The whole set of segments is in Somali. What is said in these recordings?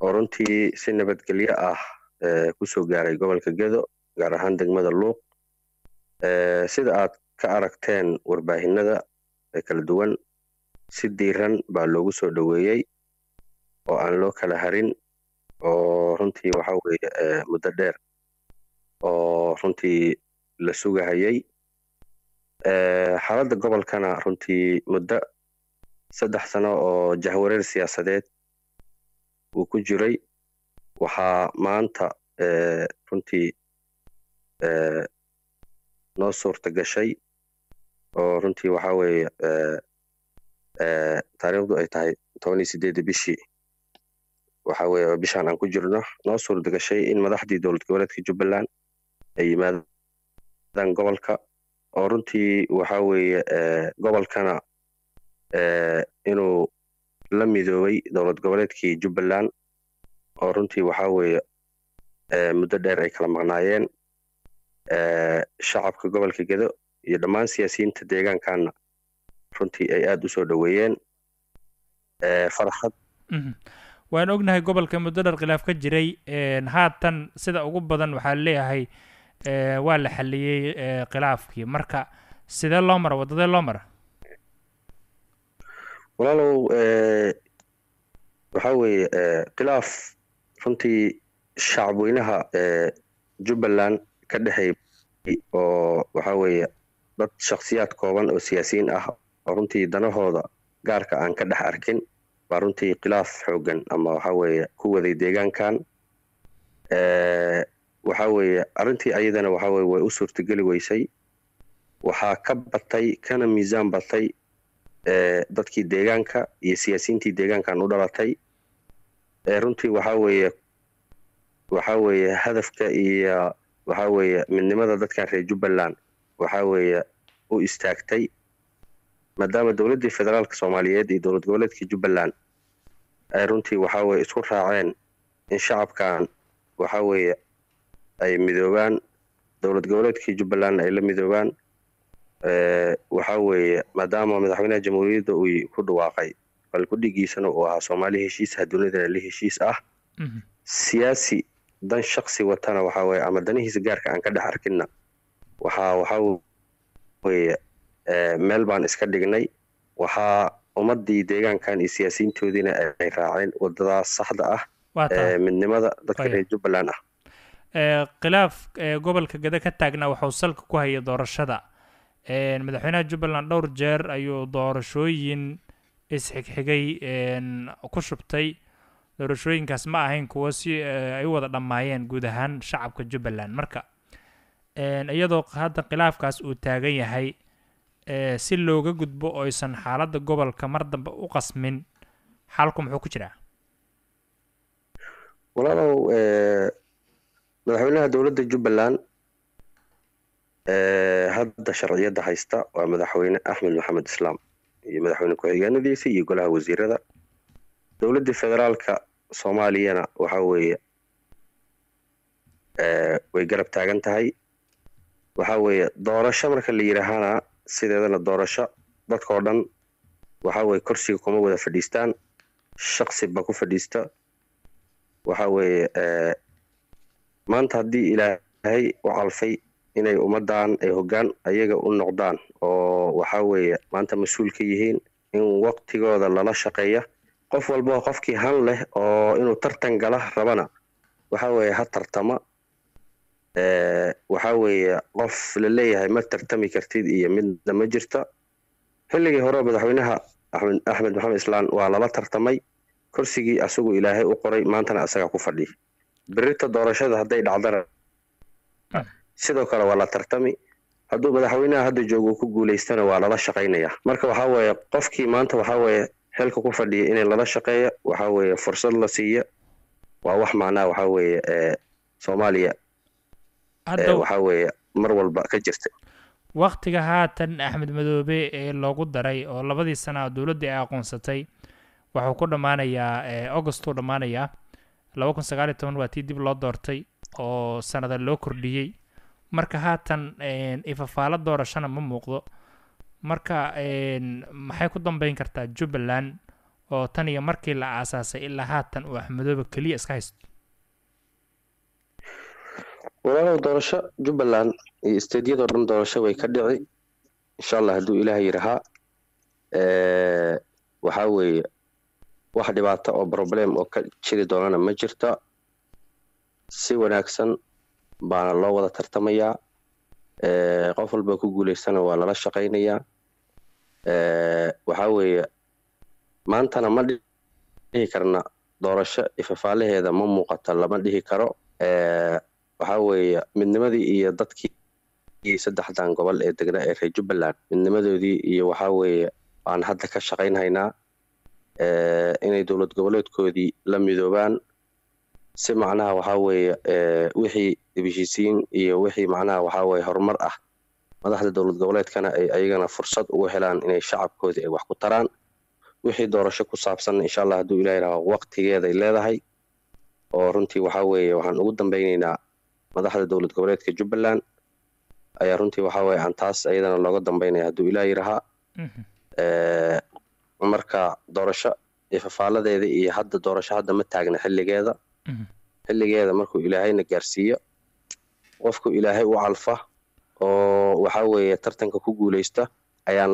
runtii si nabadgelyo ah kusoo gaaray gobolka Gedo gaar ahaan degmada Luuq sida aad ka aragteen warbaahinada kala duwan si diiran baa loogu soo dhaweeyay oo aan loo kala harin oo runtii waxa weeye muddo dheer oo runtii la sugahayay xaaladda gobolkana runtii muddo 3 sano oo jahwareer siyaasadeed oo ku jiray waxa maanta runtii noo suurta gashay oo runtii waxa weeye taariikhdu ay tahay 18 bishii waxa weeye bishaan aan ku jirno noo suurta gashay in madaxdii dawlad goboleedka Jubaland ay yimaadaan gobolka oo runtii waxa weeye gobolkana inuu la midoobay dawlad goboleedkii Jubaland oo runtii waxa weeye muddo dheer ay kala maqnaayeen shacabka gobolka Gedo iyo dhammaan siyaasiyiinta deegaankaana runtii ay aad u soo dhaweeyeen farxad waan ognahay gobolka muddo dheer khilaaf ka jiray haatan sida ugu badan waxa leeyahay waa la xaliyay khilaafkii marka sida loo maro wadada loo maro ولو وحوي خلاف فنتي الشعب وينها جبلان كدحي وحوي ضد شخصيات كوبان أو سياسيين أرنتي دنهودا قارك عن كدح أركن وأرنتي خلاف حوجن أما وحوي هو ذي ديجان كان وحوي أرنتي أيضا وحوي وأسر تجلي ويسي وحاكب بطي كان ميزان بطي dadkii deegaanka iyo siyaasiintii deegaanka u dhalatay runtii waxa weeye hadafka iyo waxa weeye midnimada dadka reer Jubaland waxa weeye u istaagtay maadaama dawladda federaalka Soomaaliyeed iyo dawlad goboleedka Jubaland runtii waxa weeye isku raaceen in shacabkan waxa weeye ay midoobaan dawlad goboleedka Jubaland ay la midoobaan وحاوي مدام مدحونا جمهورية دوي كل واقعي فالكل جيسان وعصومالي هشيس هدول ذا اللي هشيس سياسي دان شخصي وطنا وحاوي عمل داني هزجارك عن كده حركنا وحاوي ملبان اسكدجناي وحا ومضي ديجان كان السياسيين تودينا راعين وضع الصحدة من لماذا ذكر جبلنا خلاف قبل كده كتاجنا وحوصلك كوهي دور الشدة madaxweynaha Jubaland dhowr jeer ayuu doorashooyin isxigxigay ku shubtay doorashooyinkaas ma ahayn kuwa si ay wada dhamaayeen guud ahaan shacabka Jubaland marka iyadoo hadda khilaafkaas uu taagan yahay si looga gudbo oo aysan xaaladda gobolka mar dambe u qasmin halku muxuu ku jiraa walaalow madaxweynaha dawladda Jubaland هذا شرعية ده هيستا ومدحوين أحمد محمد إسلام مدحوين كوهيجان ديسي يقولها وزير ده دولة الفدرال كصومالينا وحوي ويقرب تاجنت هاي وحوي دورشة مركز اللي يرهانا سيدنا الدورشة بتقارن وحوي كرسي كموجود في ديستان شخص بكو في ديستا وحوي ما نتهدي إلى هاي وعالفي inay umadan ay hogaan ayaga u noqdaan oo waxa weeye maanta masuul ka yihiin in waqtigooda la shaqeeyo qof walba qofkii hal leh oo inuu tartan gala rabana waxa weeye ha tartama waxa weeye qof la leeyahay ma tartami kartid iyo midna ma jirta xilligii hore madaxweynaha Axmed Maxamed Islaan waa lala tartamay kursigii asagu ilaahay u qoray maantana asaga ku fadhiyo birita doorashada haday dhacdana sidoo kale wala tartami haduu madaxweynaha hadda joogo ku guuleystana waa la shaqeynaya marka waxa weeye qofkii maanta waxa weeye xilka ku fadhiyo in la shaqeeyo waxa weeye fursad la siiyo waa wax macna waxa weeye Soomaaliya hadda waxa weeye mar walba ka jirta waqtiga haatan Axmed Madoobe ee loogu daray oo labadii sano dawladda ay aqoonsatay waxa uu ku dhamaanayaa August dhamaanaya 2019 waa tii dib loo doortay oo sanada loo kordhiyay marka haatan ifafaalada doorashada ma muuqdo marka maxay ku dambeyn kartaa Jubaland oo tan iyo markii la aasaasay ilaa haatan uu Axmedooba kaliya iska haysto walaalow doorasho Jubaland iyo istaadiyada dhan doorasho way ka dhici insha Allah haduu Ilaahay yiraha waxa weeye wax dhibaato oo problem oo ka jiri doonana ma jirto si wanaagsan baa loo wada tartamaya qof walba ku guuleysana waa la shaqeynaya waxa weeye maantana ma dhihi karna doorasho ifafaalaheeda ma muuqato lama dhihi karo waxa weeye midnimadii iyo dadkii saddexdan gobol ee degna ee reer Jubaland midnimadoodii iyo waxa weeye aan hadda ka shaqeynayna inay dawlad goboleedkoodii la midoobaan si macnaha waxa weeye wixii dibishiisiin iyo wixii macnaha waxa weeye horumar ah madaxda dawlad goboleedkana ay ayagana fursad ugu helaan inay shacabkooda ay wax ku taraan wixii doorasho ku saabsan insha Allah haduu Ilaahay raaco waqtigeeda ay leedahay oo runtii waxa weeye waxaan ugu dambaynaynaa madaxda dawlad goboleedka Jubaland ayaa runtii waxa weeye aan taas ayadana looga dambaynay haduu Ilaahay raaco marka doorasho ifafaaladeeda iyo hadda doorasho hadda ma taagna xilligeeda xilligeeda markuu Ilaahayna gaarsiiyo qofku Ilaahay u alfa oo waxa weeye tartanka ku guuleysta ayaan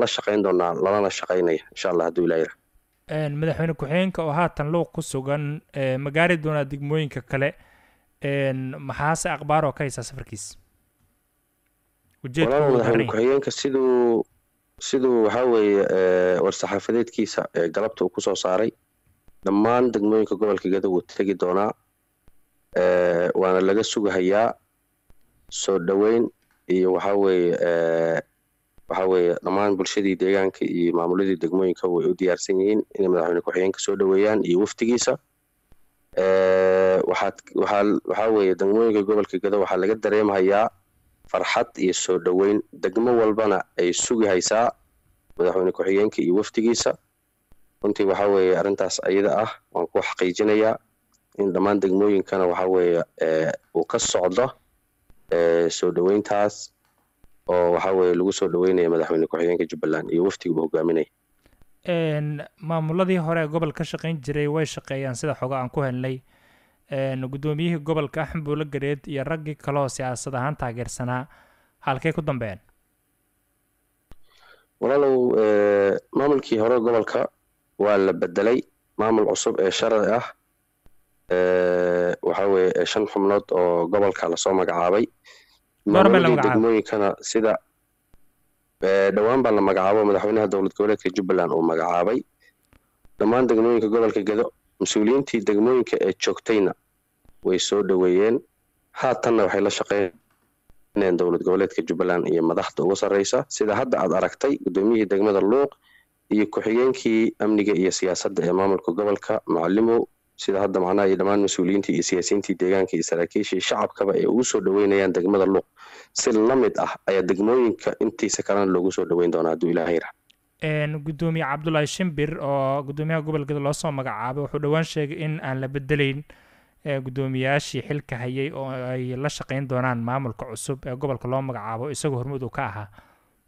la shaqeyn doonaa lana shaqeynaya insha Allah haduu Ilaahay madaxweyne ku xigeenka oo haatan loo ku sugan magaari doona degmooyinka kale maxaas aqbaar oo ka haysa safarkiis ujeedku madaxweyne ku xigeenka sidoo waxa weeye war-saxaafadeedkiisa galabta uu ku soo saaray dhammaan degmooyinka gobolka Gadow uu tagi doonaa waana laga sugahayaa soo dhaweyn iyo waxa weeye dhammaan bulshadii deegaanka iyo maamuladii degmooyinka way u diyaarsan yihiin in madaxweyne ku xigeenka soo dhaweeyaan iyo waftigiisa waxa weeye degmooyinka gobolka Gadow waxa laga dareemayaa farxad iyo soo dhaweyn degmo walbana ay sugaysaa madaxweyne ku xigeenka iyo waftigiisa runtii waxa weeye arintaas ayada ah waan ku xaqiijinaya in dhammaan degmooyinkana waxa weeye uu ka socdo soo dhaweyntaas oo waxa weeye lagu soo dhaweynay madaxweyne ku xigeenka Jubaland iyo waftigiisa hogaaminay maamuladii hore gobol ka shaqeyn jiray way shaqeeyaan sida xogaa aan ku helnay gudoomiyihii gobolka Axmedooba Gareed iyo ragii kale siyaasad ahaan taageersanaa halkay ku dambeeyeen walaalow maamulkii hore gobolka waa la bedelay maamul cusub ee sharci ah waxa weeye shan xubnood oo gobolka la soo magacaabay degmooyinkana sida dhawaan baa la magacaabo madaxweynaha dawlad goboleedka Jubaland oo magacaabay dhammaan degmooyinka gobolka Gadow مسؤولينتي دقموينك تشوكتينا ويسو دويين هاتنا وحي لا شقينين دولة قوليتك Jubaland إيا مدحت وصر رئيسة سيدا هادا عد عراكتاي قدوميه دقمد اللوق إيا كوحيينكي أمنيجا إيا سياسة دا إماملكو قبلك معلمو سيدا هادا معنا إيا دمان مسؤولينتي إيا سياسينتي ديغانكي إيا سراكيشي شعب كبا إيا وصو دوينيان دقمد اللوق سلامد إيا دقموينك انتي سكران لو وصو دوين دونا دو إلى هيرا قدومي عبد الله شمبر أو قدومي قبل قد الله صام مقعب وحدوان شيء إن لا بدلين قدومي أشي حلك هي أو يلا شقين دونان معمل كعصب قبل كلام مقعب ويسوق هرمود وكاها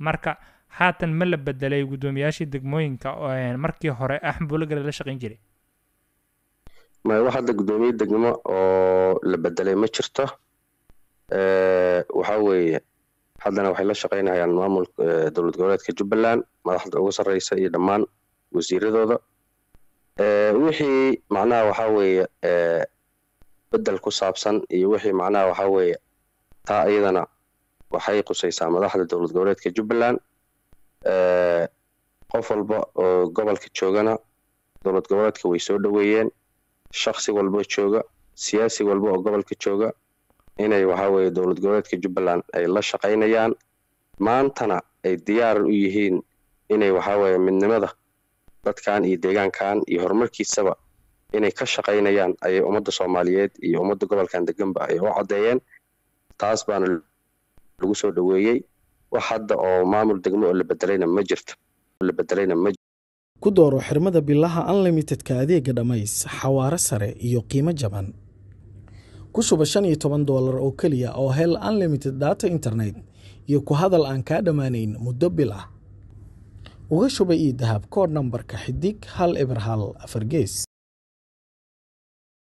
مركا حتى مل بدلي قدومي أشي دقمين كأن مركي هراء أحمد ولا شقين جري ما واحد قدومي دقمة أو لبدلي ما شرته وحوي حدنا وحلا شقينا يعني معمل دولة قولاتك Jubaland مدحت ugu sareysa iyo dhamaan wasiiradooda wixii macnaa waxa weeye bedel ku saabsan iyo wixii macnaa waxa weeye taa ayadana waxay qusaysaa madaxda dawlad goboleedka Jubaland qof walba oo gobolka joogana dawlad goboleedka way soo dhaweeyeen shakhsi walba jooga siyaasi walba oo gobolka jooga inay waxa weeye dawlad goboleedka Jubaland ay la shaqeynayaan maantana ay diyaar u yihiin inay waxa weeye midnimada dadkan iyo deegaankan iyo horumarkiisaba inay ka shaqeynayaan ay umada Soomaaliyeed iyo umada gobolkan deganba ay u cadeeyeen taas baan lagu soo dhaweeyay wax hadda oo maamul degmo oo la bedelayna ma jirto la bedelayna ma ku dooro xirmada bilaha unlimited ka adeega dhamays xawaare sare iyo qiimo jaban ku suba $15 oo kaliya oo hel unlimited data internet iyo ku hadal aan ka dhamaanayn muddo bil ah uga shubay ii dahab koor nambarka xidig 1 eber 1 afargees.